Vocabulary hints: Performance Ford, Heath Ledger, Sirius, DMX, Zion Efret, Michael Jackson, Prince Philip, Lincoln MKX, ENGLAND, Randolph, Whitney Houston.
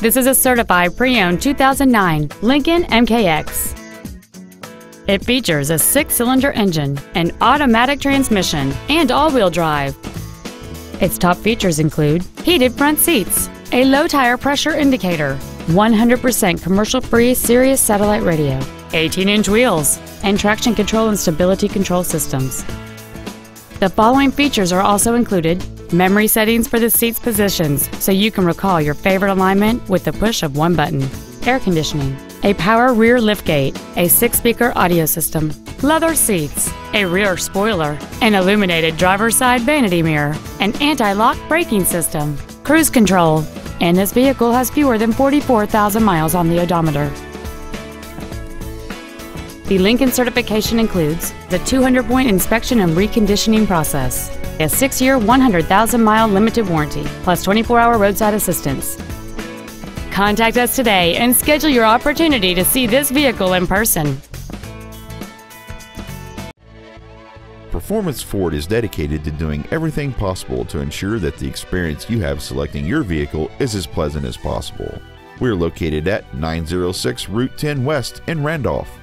This is a certified pre-owned 2009 Lincoln MKX. It features a 6-cylinder engine, an automatic transmission, and all-wheel drive. Its top features include heated front seats, a low tire pressure indicator, 100% commercial-free Sirius satellite radio, 18-inch wheels, and traction control and stability control systems. The following features are also included: memory settings for the seat's positions, so you can recall your favorite alignment with the push of one button, air conditioning, a power rear liftgate, a 6-speaker audio system, leather seats, a rear spoiler, an illuminated driver's side vanity mirror, an anti-lock braking system, cruise control, and this vehicle has fewer than 44,000 miles on the odometer. The Lincoln certification includes the 200-point inspection and reconditioning process, a 6-year, 100,000-mile limited warranty, plus 24-hour roadside assistance. Contact us today and schedule your opportunity to see this vehicle in person. Performance Ford is dedicated to doing everything possible to ensure that the experience you have selecting your vehicle is as pleasant as possible. We are located at 906 Route 10 West in Randolph.